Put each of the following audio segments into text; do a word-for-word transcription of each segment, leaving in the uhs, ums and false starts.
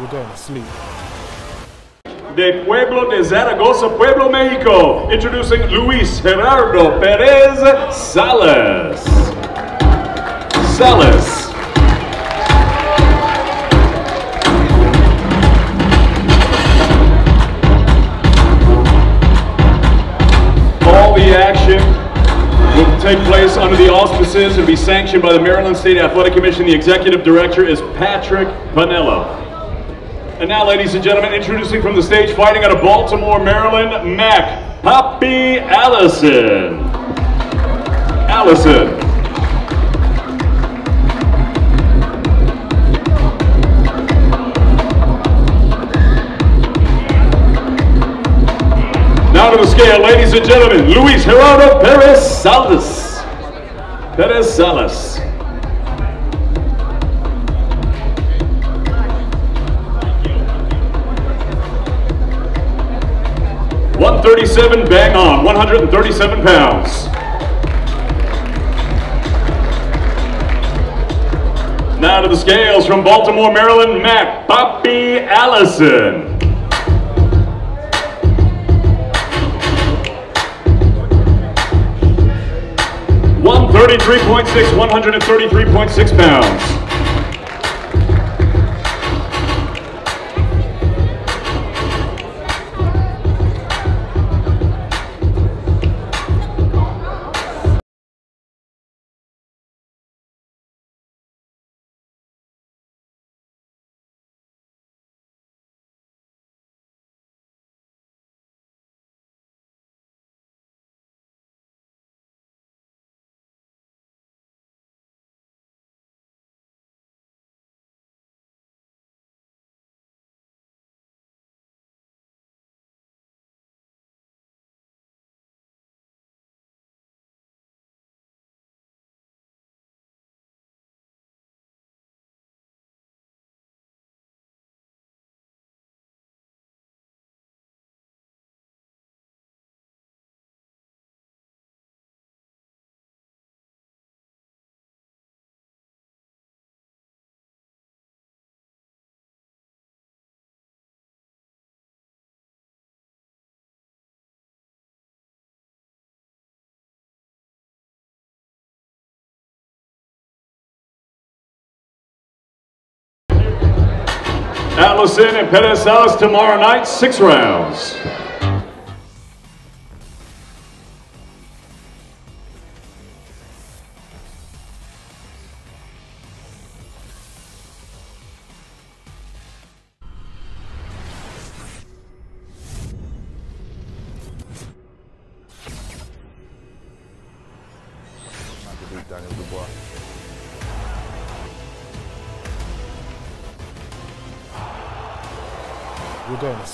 we're going to sleep. De Pueblo de Zaragoza, Pueblo, Mexico, introducing Luis Gerardo Perez Salas. Salas. All the action will take place under the auspices and be sanctioned by the Maryland State Athletic Commission. The executive director is Patrick Panello. And now, ladies and gentlemen, introducing from the stage, fighting out of Baltimore, Maryland, Mack Poppy Allison. Allison. Now to the scale, ladies and gentlemen, Luis Gerardo Perez Salas. Perez Salas. one thirty-seven, bang on, one hundred thirty-seven pounds. Now to the scales from Baltimore, Maryland, Mack Poppy Allison. one thirty-three point six, one hundred thirty-three point six pounds. Allison and Perez Salas tomorrow night, six rounds. We're going to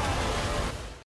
sleep.